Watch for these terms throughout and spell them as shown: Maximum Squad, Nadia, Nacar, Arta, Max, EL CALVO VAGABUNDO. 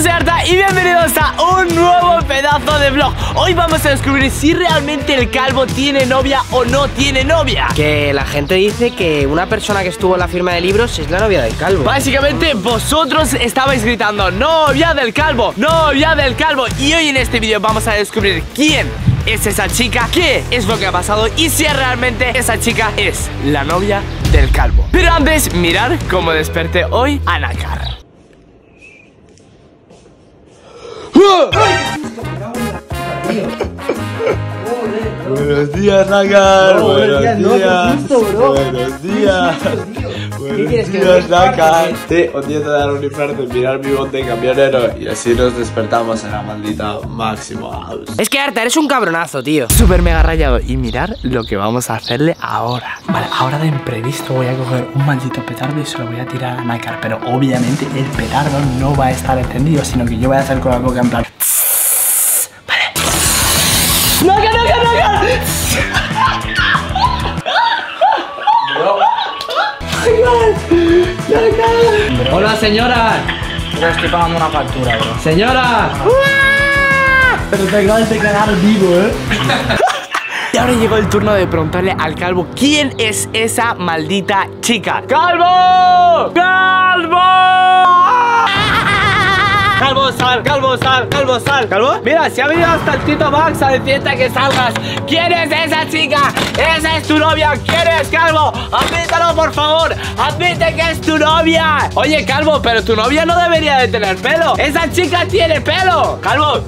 yo soy Arta y bienvenidos a un nuevo pedazo de vlog. Hoy vamos a descubrir si realmente el calvo tiene novia o no tiene novia. Que la gente dice que una persona que estuvo en la firma de libros es la novia del calvo. Básicamente vosotros estabais gritando novia del calvo, novia del calvo. Y hoy en este vídeo vamos a descubrir quién es esa chica, qué es lo que ha pasado y si realmente esa chica es la novia del calvo. Pero antes, mirad cómo desperté hoy a Nacar. Buenos días, Nacar. No, buenos días. ¿Qué quieres que nos sacan? Te odio de dar un infarto, mirar mi bote camionero. Y así nos despertamos en la maldita Maximum House. Es que Arta, eres un cabronazo, tío. Súper mega rayado. Y mirar lo que vamos a hacerle ahora. Vale, ahora de imprevisto voy a coger un maldito petardo y se lo voy a tirar a Nacar. Pero obviamente el petardo no va a estar encendido, sino que yo voy a hacer con la boca en plan. Vale. ¡Nacar! Bro. Hola, señora. Yo estoy pagando una factura, bro. Señora. Pero te acabas de quedar vivo, ¿eh? Y ahora llegó el turno de preguntarle al calvo quién es esa maldita chica. ¡Calvo! ¡Calvo! Calvo, sal, calvo, sal, calvo, sal. ¿Calvo? Mira, si ha venido hasta el Tito Max a decirte que salgas. ¿Quién es esa chica? Esa es tu novia. ¿Quién es, calvo? Admítalo, por favor. Admite que es tu novia. Oye, calvo, pero tu novia no debería de tener pelo. Esa chica tiene pelo. Calvo,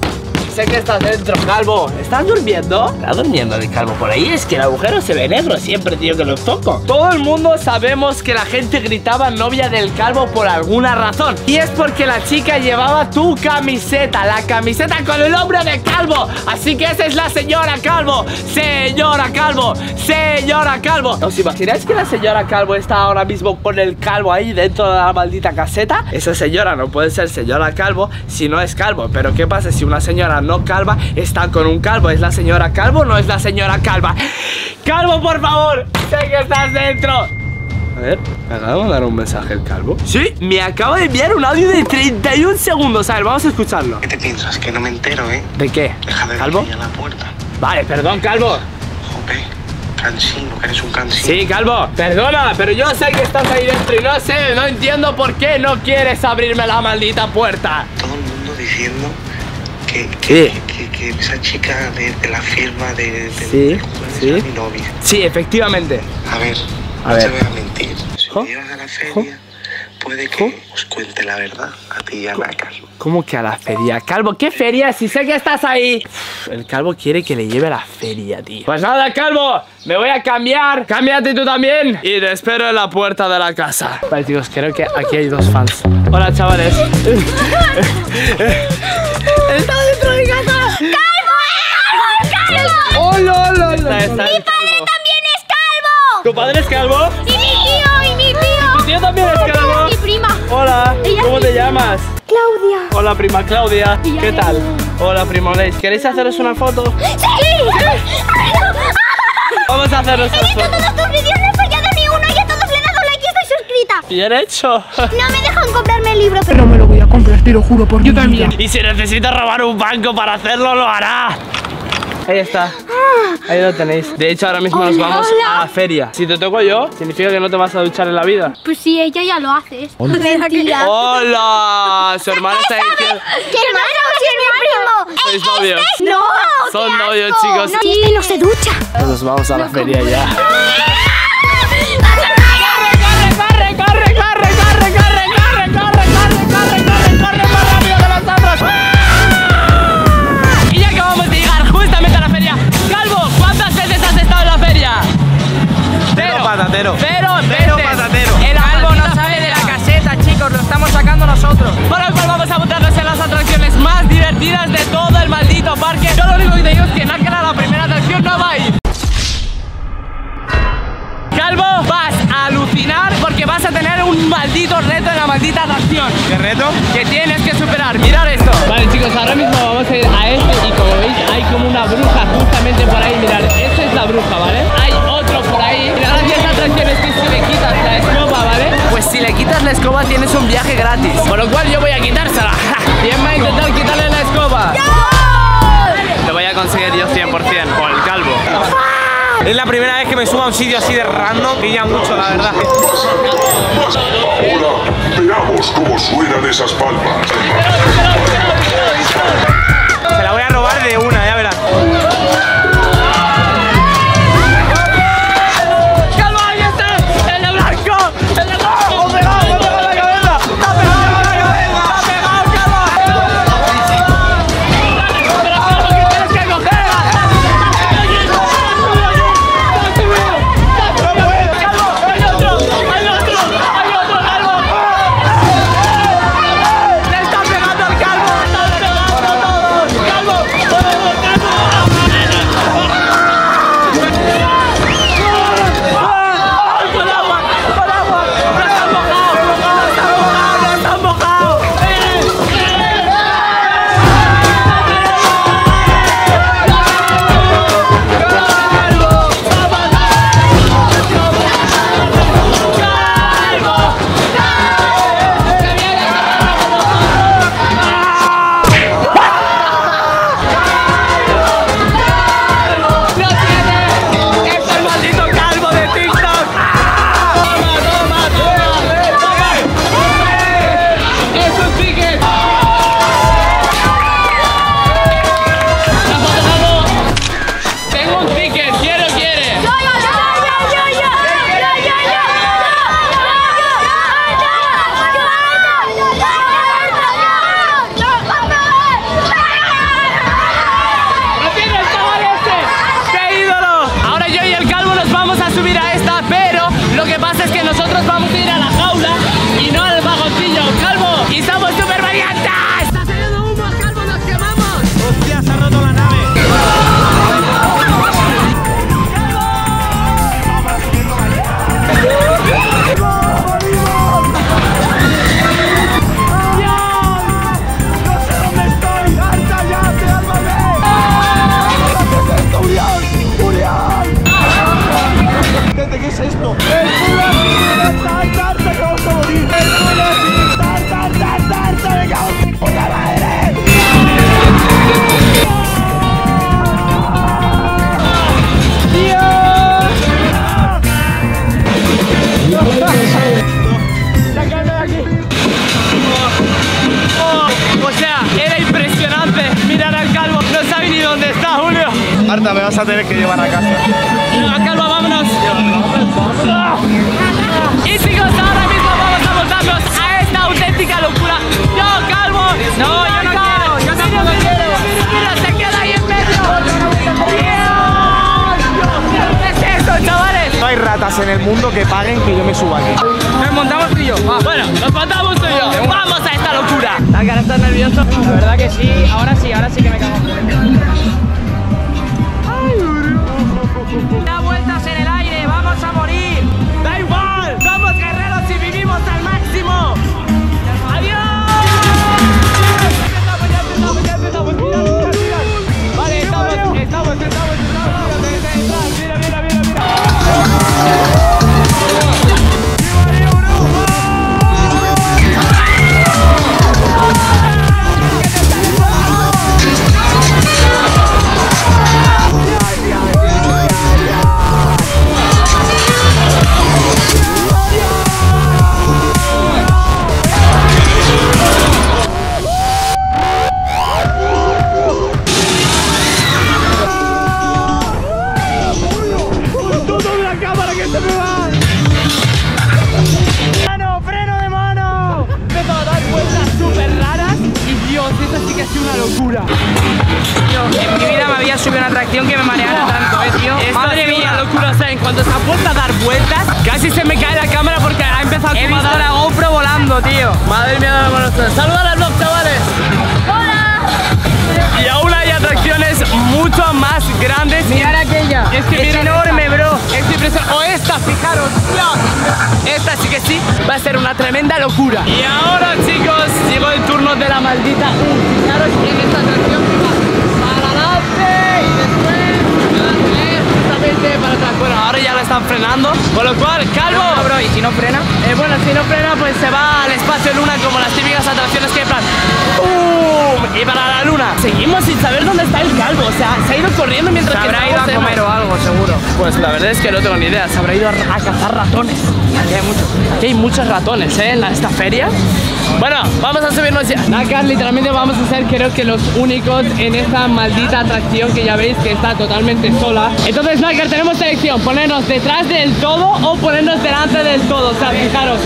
sé que estás dentro, calvo. ¿Estás durmiendo? Está durmiendo el calvo por ahí. Es que el agujero se ve negro siempre, tío, que lo toco. Todo el mundo sabemos que la gente gritaba novia del calvo por alguna razón. Y es porque la chica llevaba tu camiseta. La camiseta con el nombre de calvo. Así que esa es la señora calvo. Señora calvo. Señora calvo. ¿Os imagináis que la señora calvo está ahora mismo con el calvo ahí dentro de la maldita caseta? Esa señora no puede ser señora calvo si no es calvo. Pero ¿qué pasa si una señora no calva está con un calvo? ¿Es la señora calvo o no es la señora calva? Calvo, por favor, sé que estás dentro. A ver, ¿me acaba de mandar un mensaje el calvo? Sí, me acaba de enviar un audio de 31 segundos. A ver, vamos a escucharlo. ¿Qué te piensas? Que no me entero, ¿eh? ¿De qué? Deja de calvo a la puerta. Vale, perdón, calvo. Jope, cansino, que eres un cansino. Sí, calvo, perdona, pero yo sé que estás ahí dentro y no sé, no entiendo por qué no quieres abrirme la maldita puerta. Todo el mundo diciendo que esa chica de la firma de mi novia. Sí, efectivamente. A ver. Te voy a mentir. Si llegas a la feria, puede que os cuente la verdad a ti y a Nacar. ¿Cómo que a la feria? Calvo, ¿qué feria? Si sé que estás ahí. El calvo quiere que le lleve a la feria, tío. Pues nada, calvo, me voy a cambiar. Cámbiate tú también. Y te espero en la puerta de la casa. Vale, tíos, creo que aquí hay dos fans. Hola, chavales. ¡Está dentro de casa! ¡Calvo! ¡Es calvo! ¡Oh, no! ¡Mi padre también es calvo! ¿Tu padre es calvo? ¡Y mi tío! ¡Y mi tío! ¿Y tu tío también es calvo? ¡Mi prima! Hola, ¿cómo te llamas? Claudia. Hola, prima Claudia. ¿Qué tal? Hola, primo Leis. ¿Queréis haceros una foto? ¡Sí! Vamos a haceros una foto. He visto todos tus vídeos, no he fallado ni uno y a todos le he dado like y estoy suscrita. Bien hecho. No me dejan comprarme el libro, pero me lo voy a comprar, te lo juro por yo también. Y si necesita robar un banco para hacerlo, lo hará. Ahí está. Ahí lo tenéis. De hecho, ahora mismo nos vamos a la feria. Si te toco yo, significa que no te vas a duchar en la vida. Pues sí, ella ya lo hace. Mentira. ¡Hola! Su hermana está ahí. ¿Qué hermano? ¿Qué hermano? ¿Sois novios? ¡No! Son novios, chicos. No, este no se ducha. Nos vamos a la feria ya. Cero patatero. El calvo no sabe de la caseta, chicos, lo estamos sacando nosotros. Por el cual vamos a montarnos en las atracciones más divertidas de todo el maldito parque. Yo lo único que te digo es que Nacar a la primera atracción no va a ir. Calvo, vas a alucinar porque vas a tener un maldito reto en la maldita atracción. ¿Qué reto? Que tienes que superar, mirad esto. Vale, chicos, ahora mismo vamos a ir a este y como veis hay como una bruja justamente por ahí, mirad, esta es la bruja, ¿vale? Hay otra por ahí, gracias a atracciones que si le quitas la escoba, ¿vale? Pues si le quitas la escoba tienes un viaje gratis. Por lo cual yo voy a quitársela. ¿Quién va a intentar quitarle la escoba? ¡Yo! Lo voy a conseguir yo 100% con el calvo. Es la primera vez que me subo a un sitio así de random. Pilla mucho, la verdad. Ahora veamos cómo suenan esas palmas. Se la voy a robar de una, ya verás. Arta, me vas a tener que llevar a casa. Venga, Calvo, vámonos. Y chicos, ahora mismo vamos a montarnos a esta auténtica locura. ¡Yo, Calvo! ¡No, yo no quiero! ¡Yo tampoco quiero! ¡Mira, se queda ahí en medio! ¡Dios! ¿Qué es esto, chavales? No hay ratas en el mundo que paguen que yo me suba aquí. Nos montamos tú y yo. Bueno, nos montamos tú y yo. ¡Vamos a esta locura! Nacar, ¿estás nervioso? La verdad que sí. Ahora sí que me cago. Da vueltas en el aire, vamos a morir. Da igual, somos guerreros y vivimos al máximo. Adiós. Vale, estamos. Mira. Esta sí que sí, va a ser una tremenda locura. Y ahora, chicos, llegó el turno de la maldita. Fijaros en esta atracción que va para adelante y después para atrás. Bueno, ahora ya la estamos están frenando, con lo cual, Calvo. No, bro, ¿y si no frena? Bueno, si no frena, pues se va al espacio luna, como las típicas atracciones que hay, plan, y para la luna. Seguimos sin saber dónde está el Calvo, o sea, se ha ido corriendo mientras que habrá ido a comer o algo, seguro. Pues la verdad es que no tengo ni idea, se habrá ido a cazar ratones. Aquí hay muchos, ratones, en esta feria. Bueno, vamos a subirnos ya. Nacar, literalmente vamos a ser, creo que los únicos en esta maldita atracción que ya veis que está totalmente sola. Entonces, Nacar, tenemos elección, ponernos detrás del todo o ponernos delante del todo. O sea, fijaros,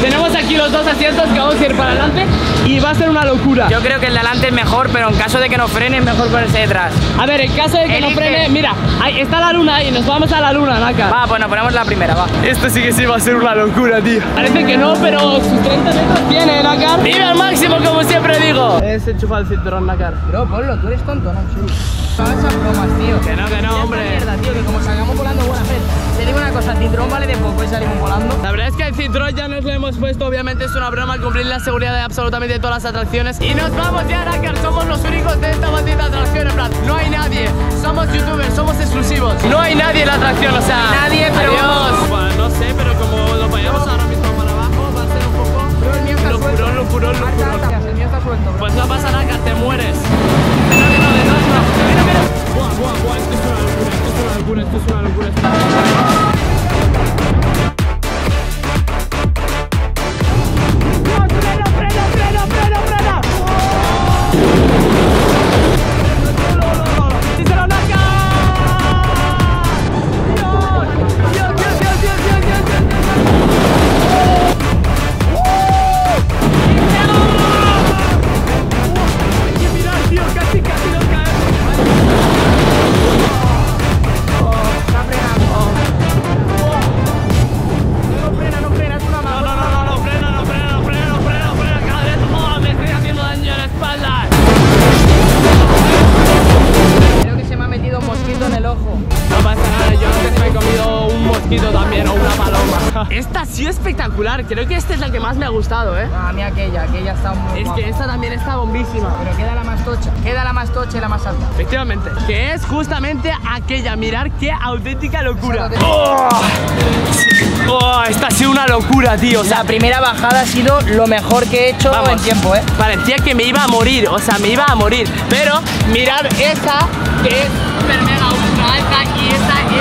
tenemos aquí los dos asientos que vamos a ir para adelante y va a ser una locura. Yo creo que el delante es mejor, pero en caso de que nos frene es mejor ponerse detrás. A ver, en caso de que nos frene, mira, ahí está la luna y nos vamos a la luna, Nacar. Va, pues nos ponemos la primera, va. Esto sí que sí va a ser una locura, tío. Parece que no, pero sus 30 metros tiene, Nacar. ¡Vive al máximo, como siempre digo! Es enchufar el cinturón, Nacar. Pero ponlo, tú eres tonto, no, sí. No hagas bromas, tío. Que no, hombre. Mierda, tío, que como salgamos volando, buena fe. Te digo una cosa, el cinturón vale de poco y salimos volando. La verdad es que el cinturón ya nos lo hemos puesto, obviamente es una broma cumplir la seguridad de absolutamente todas las atracciones. Y nos vamos ya, Nacar, somos los únicos de esta maldita atracción, en plan, no hay nadie. Somos youtubers, somos exclusivos. No hay nadie en la atracción, o sea, nadie, pero... Adiós. Bueno, no sé, pero como lo vayamos ahora mismo para abajo, va a ser un poco... Pero el mío está suelto. Arta, el mío está suelto, bro. Pues no pasa nada, que te mueres. No. Buah, esto es una locura, Esta ha sido espectacular, creo que esta es la que más me ha gustado, ¿eh? A mí aquella está muy guapa. Es que esta también está bombísima. Pero queda la más tocha, y la más alta. Efectivamente, que es justamente aquella, mirar qué auténtica locura. Oh, esta ha sido una locura, tío. O sea, la primera bajada ha sido lo mejor que he hecho en tiempo, ¿eh? Parecía que me iba a morir, o sea, me iba a morir. Pero mirad esta, que es super mega ultra alta, y esta es...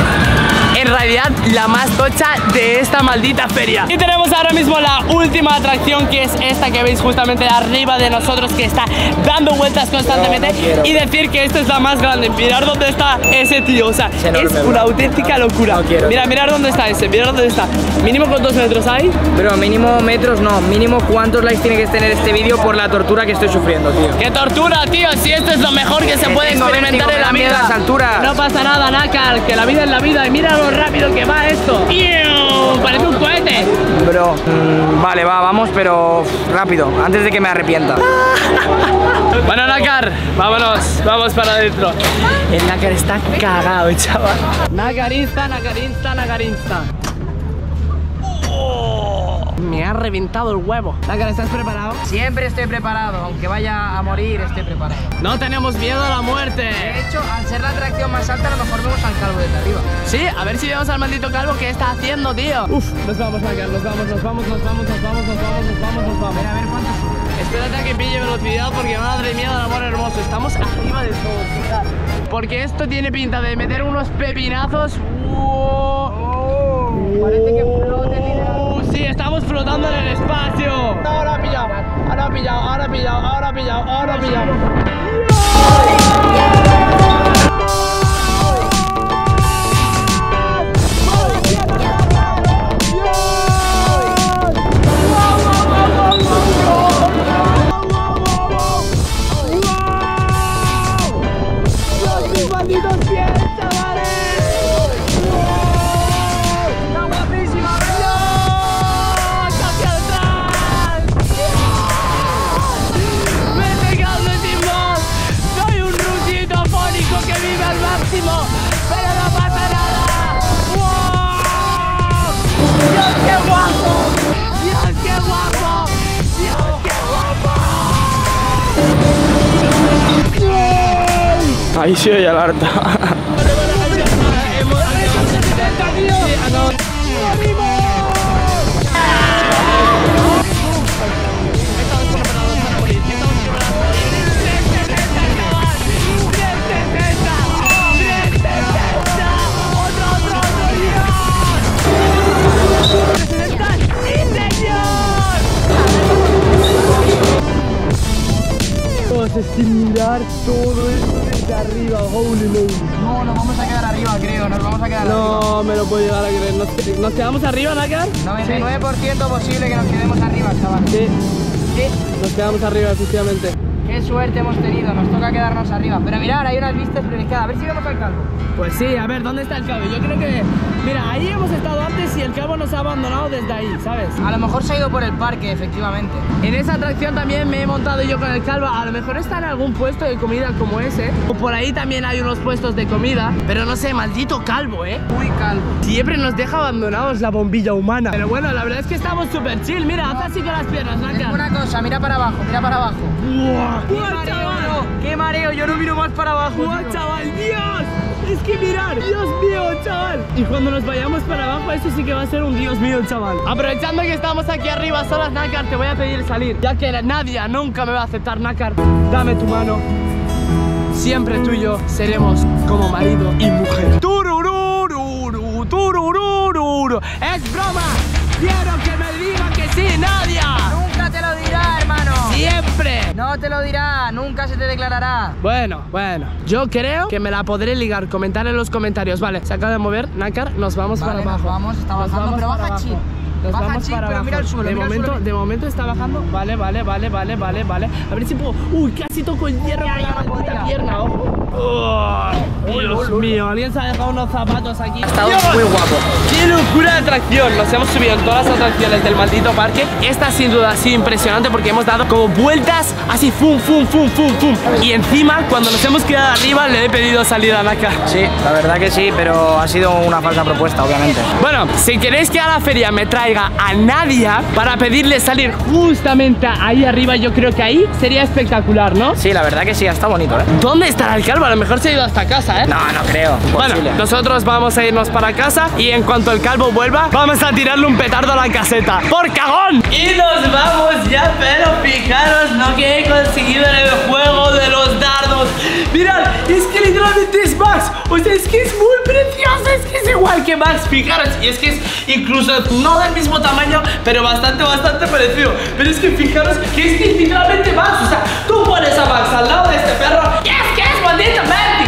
en realidad la más tocha de esta maldita feria. Y tenemos ahora mismo la última atracción, que es esta que veis justamente arriba de nosotros, que está dando vueltas constantemente. No y decir que esta es la más grande. Mirad dónde está ese tío, o sea, es enorme, una auténtica locura. No quiero, mirad dónde está ese, mirad dónde está. ¿Mínimo cuántos metros hay? Pero mínimo metros no, mínimo cuántos likes tiene que tener este vídeo por la tortura que estoy sufriendo, tío. ¡Qué tortura, tío! Si esto es lo mejor que se puede experimentar en la vida. Las alturas. No pasa nada, Nacar, que la vida es la vida. Y mira rápido que va esto. ¡Ew! Parece un cohete, bro. Vale, va, vamos, pero rápido, antes de que me arrepienta. Bueno, Nacar, vámonos, vamos para adentro. El Nacar está cagado, chaval. Nacarista, Nacarista. Me ha reventado el huevo. Nacar, ¿estás preparado? Siempre estoy preparado, aunque vaya a morir, estoy preparado. No tenemos miedo a la muerte. De hecho, al ser la atracción más alta, a lo mejor vemos al Calvo desde arriba. Sí, a ver si vemos al maldito Calvo. ¿Qué está haciendo, tío? Uf, nos vamos, Nacar, nos vamos. A ver cuánto sube. Espérate a que pille velocidad, porque madre mía del amor hermoso, estamos arriba de todo, fijar. Porque esto tiene pinta de meter unos pepinazos. Parece que flote el dinero. Sí, estamos flotando en el espacio. Ahora ha pillado, ahora ha pillado. Ahí sí, ya la Arta. sin mirar todo esto desde arriba, holy moly. No, nos vamos a quedar arriba, creo, nos vamos a quedar arriba. No, me lo puedo llegar a creer. ¿Nos quedamos arriba, Nacar? 99% sí. Posible que nos quedemos arriba, chaval. Sí. Sí. Nos quedamos arriba, efectivamente. Qué suerte hemos tenido, nos toca quedarnos arriba. Pero mirad, hay unas vistas privilegiadas, a ver si vemos al calvo. Pues sí, a ver, ¿dónde está el calvo? Yo creo que... Mira, ahí hemos estado antes y el calvo nos ha abandonado desde ahí, ¿sabes? A lo mejor se ha ido por el parque, efectivamente. En esa atracción también me he montado yo con el calvo. A lo mejor está en algún puesto de comida como ese. O por ahí también hay unos puestos de comida. Pero no sé, maldito calvo, ¿eh? Muy calvo. Siempre nos deja abandonados la bombilla humana. Pero bueno, la verdad es que estamos súper chill. Mira, haz así con las piernas, Nacar. Es una cosa, mira para abajo, mira para abajo. ¡Wow! ¡Qué mareo! No, ¡qué mareo! Yo no miro más para abajo. ¡Guau, chaval! ¡Dios! Es que mirar, ¡Dios mío, chaval! Y cuando nos vayamos para abajo, eso sí que va a ser un Dios mío, chaval. Aprovechando que estamos aquí arriba solas, Nacar, te voy a pedir salir, ya que nadie nunca me va a aceptar, Nacar. Dame tu mano. Siempre tú y yo seremos como marido y mujer. ¡Tururururu! ¡Tururururu! ¡Es broma! ¡Quiero que me digan que sí, Nadia! ¡Nunca te lo dirá, hermano! ¡Siempre! No te lo dirá, nunca se te declarará. Bueno, bueno, yo creo que me la podré ligar. Comentar en los comentarios, vale. Se acaba de mover, Nacar, nos vamos, vale, para abajo. Vamos, está bajando, pero baja chill. Nos baja vamos chill, para pero mira el suelo, de mira momento, el suelo. De momento está bajando. Vale, vale, vale, vale, vale, vale. A ver si puedo... Uy, casi toco el hierro con la maldita pierna, ojo. Oh, Dios mío, alguien se ha dejado unos zapatos aquí. Ha estado muy guapo. ¡Qué locura de atracción! Nos hemos subido en todas las atracciones del maldito parque. Esta sin duda ha sido impresionante porque hemos dado como vueltas así, fum, fum, fum, fum, fum. Y encima, cuando nos hemos quedado arriba, le he pedido salida a Nacar. Sí, la verdad que sí, pero ha sido una falsa propuesta, obviamente. Bueno, si queréis que a la feria me traiga a Nadia para pedirle salir justamente ahí arriba, yo creo que ahí sería espectacular, ¿no? Sí, la verdad que sí, está bonito, ¿eh? ¿Dónde estará el calvo? A lo mejor se ha ido hasta casa, ¿eh? No, no creo. Bueno, nosotros vamos a irnos para casa y en cuanto el calvo vuelva, vamos a tirarle un petardo a la caseta. ¡Por cagón! Y nos vamos ya, pero fijaros lo que he conseguido en el juego de los dardos. Mirad, es que literalmente es Max. O sea, es que es muy precioso. Es que es igual que Max, fijaros. Y es que es incluso no del mismo tamaño, pero bastante, bastante parecido. Pero es que fijaros que es literalmente Max. O sea, tú pones a Max al lado de este perro y es que es maldito.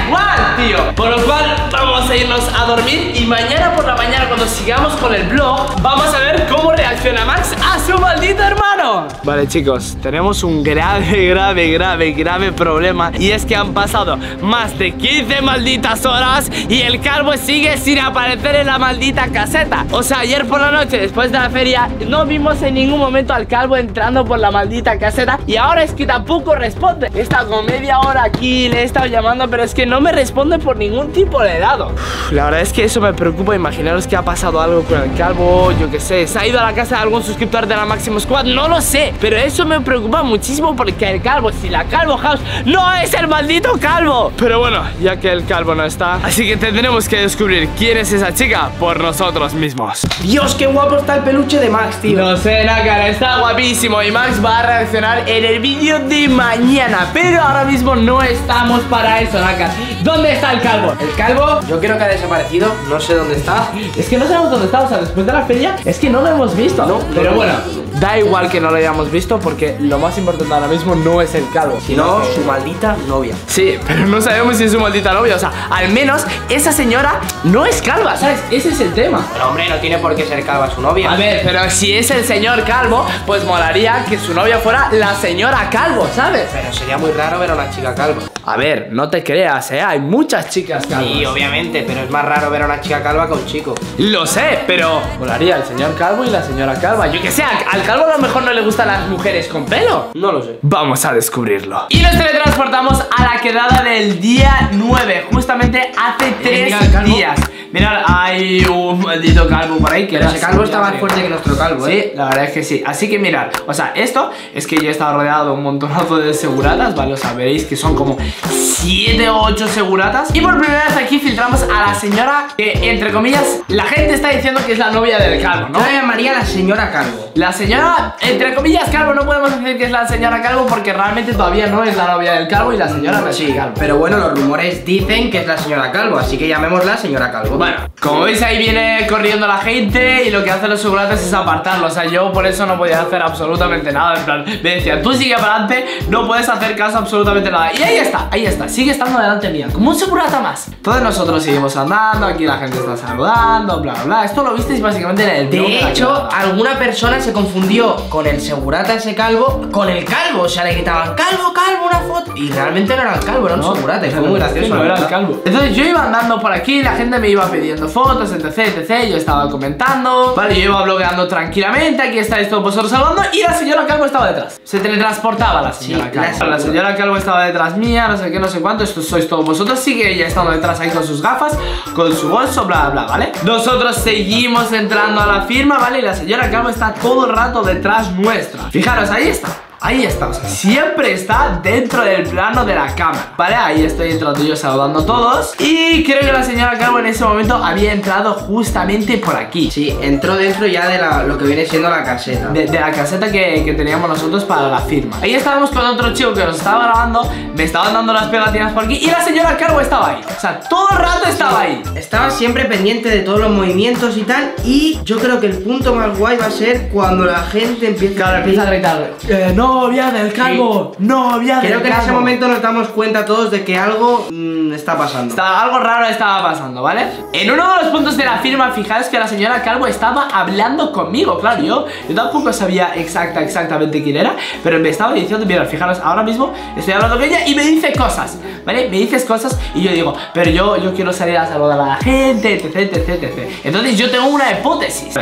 Igual, tío. Por lo cual vamos a irnos a dormir y mañana por la mañana, cuando sigamos con el vlog, vamos a ver cómo reacciona Max a su maldito hermano. Vale, chicos, tenemos un grave, grave, grave, grave problema. Y es que han pasado más de 15 malditas horas y el calvo sigue sin aparecer en la maldita caseta. O sea, ayer por la noche, después de la feria, no vimos en ningún momento al calvo entrando por la maldita caseta. Y ahora es que tampoco responde. He estado como media hora aquí, le he estado llamando, pero es que no me responde por ningún tipo de dado. La verdad es que eso me preocupa. Imaginaros que ha pasado algo con el calvo. Yo que sé, se ha ido a la casa de algún suscriptor de la Maximum Squad, no lo sé. Pero eso me preocupa muchísimo porque el calvo, si la calvo house, no es el maldito calvo. Pero bueno, ya que el calvo no está, así que tendremos que descubrir quién es esa chica por nosotros mismos. Dios, qué guapo está el peluche de Max, tío. No sé, Nacar, está guapísimo. Y Max va a reaccionar en el vídeo de mañana. Pero ahora mismo no estamos para eso, Nacar. ¿Dónde está el calvo? El calvo, yo creo que ha desaparecido. No sé dónde está. Es que no sabemos dónde está. O sea, después de la feria, es que no lo hemos visto. No, pero bueno, da igual que no lo hayamos visto porque lo más importante ahora mismo no es el calvo, sino su maldita novia. Sí, pero no sabemos si es su maldita novia. O sea, al menos esa señora no es calva, ¿sabes? Ese es el tema. Pero hombre, no tiene por qué ser calva su novia. A ver, pero si es el señor calvo, pues molaría que su novia fuera la señora calvo, ¿sabes? Pero sería muy raro ver a una chica calva. A ver, no te creas, ¿eh? Hay muchas chicas calvas. Sí, obviamente, pero es más raro ver a una chica calva que a un chico. Lo sé, pero molaría el señor calvo y la señora calva. Yo que sé, al calvo a lo mejor no le gustan las mujeres con pelo. No lo sé. Vamos a descubrirlo. Y nos teletransportamos a la quedada del día 9, justamente hace 3 días. Mirad, hay un maldito calvo por ahí. Que pero ese calvo está más fuerte que nuestro calvo, ¿eh? Sí, la verdad es que sí. Así que mirad, o sea, esto es que yo he estado rodeado de un montonazo de seguratas, ¿vale? O sea, veréis que son como 7 o 8 seguratas. Y por primera vez aquí filtramos a la señora que, entre comillas, la gente está diciendo que es la novia del calvo, ¿no? Yo la llamaría la señora calvo. La señora, entre comillas, calvo. No podemos decir que es la señora calvo porque realmente todavía no es la novia del calvo y la señora no es calvo. Pero bueno, los rumores dicen que es la señora calvo, así que llamémosla señora calvo. Bueno, como veis ahí viene corriendo la gente y lo que hacen los seguratas es apartarlo. O sea, yo por eso no podía hacer absolutamente nada. En plan, me decía, tú sigue para adelante, no puedes hacer caso a absolutamente nada. Y ahí está, sigue estando delante mía, como un segurata más. Todos nosotros seguimos andando, aquí la gente está saludando, bla, bla, bla. Esto lo visteis básicamente en el video. De hecho, alguna persona se confundió con el segurata ese calvo, con el calvo, o sea, le gritaban, calvo, calvo, una foto. Y realmente no era el calvo, era un segurata, y fue muy gracioso. No era el calvo. Entonces yo iba andando por aquí, la gente me iba pidiendo fotos, etc, etc, yo estaba comentando, vale, yo iba blogueando tranquilamente, aquí estáis todos vosotros hablando y la señora calvo estaba detrás. Se teletransportaba la señora calvo. La señora calvo estaba detrás mía, no sé qué, no sé cuánto, estos sois todos vosotros, sigue ella estando detrás ahí con sus gafas, con su bolso, bla, bla, ¿vale? Nosotros seguimos entrando a la firma, ¿vale? Y la señora calvo está todo el rato detrás nuestra. Fijaros, ahí está. Ahí está, o sea, siempre está dentro del plano de la cámara. Vale, ahí estoy entrando yo saludando a todos. Y creo que la señora calvo en ese momento había entrado justamente por aquí. Sí, entró dentro ya de lo que viene siendo la caseta. De la caseta que teníamos nosotros para la firma. Ahí estábamos con otro chico que nos estaba grabando. Me estaban dando las pegatinas por aquí y la señora calvo estaba ahí. O sea, todo el rato estaba ahí. Estaba siempre pendiente de todos los movimientos y tal. Y yo creo que el punto más guay va a ser cuando la gente empieza a gritar, no, novia del calvo, sí. Novia del calvo. Creo que en ese momento nos damos cuenta todos de que algo está pasando. Algo raro estaba pasando, ¿vale? En uno de los puntos de la firma, fijaos que la señora calvo estaba hablando conmigo. Claro, yo tampoco sabía exactamente quién era, pero me estaba diciendo, mira, fijaros, ahora mismo estoy hablando con ella y me dice cosas, ¿vale? Me dices cosas y yo digo, pero yo quiero salir a saludar a la gente, etc, etc, etc. Entonces yo tengo una hipótesis.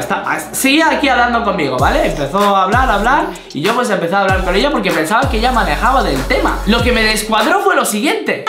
Seguía aquí hablando conmigo, ¿vale? Empezó a hablar y yo pues empecé a hablar con ella porque pensaba que ella manejaba del tema. Lo que me descuadró fue lo siguiente.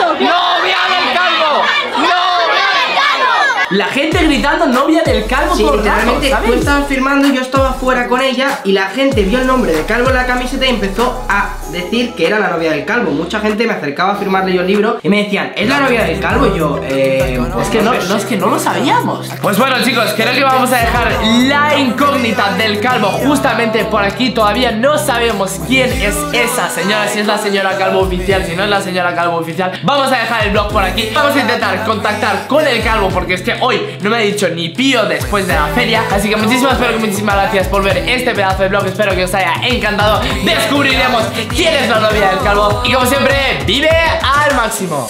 ¡Novia del calvo! ¡Novia del calvo! La gente gritando novia del calvo por rato, ¿sabes? Tú estabas firmando y yo estaba fuera con ella y la gente vio el nombre de calvo en la camiseta y empezó a decir que era la novia del calvo. Mucha gente me acercaba a firmarle yo el libro y me decían, ¿es la novia del calvo? Y yo, es que no lo sabíamos. Pues bueno, chicos, creo que vamos a dejar la incógnita del calvo justamente por aquí. Todavía no sabemos quién es esa señora, si es la señora calvo oficial, si no es la señora calvo oficial. Vamos a dejar el blog por aquí. Vamos a intentar contactar con el calvo porque es que hoy no me ha dicho ni pío después de la feria. Así que muchísimas gracias por ver este pedazo de blog. Espero que os haya encantado. Descubriremos quién es la novia del calvo. Y como siempre, vive al máximo.